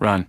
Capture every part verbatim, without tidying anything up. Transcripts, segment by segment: Run.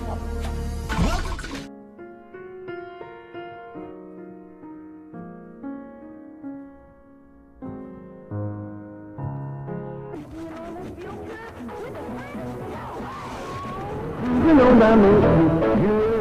You know that means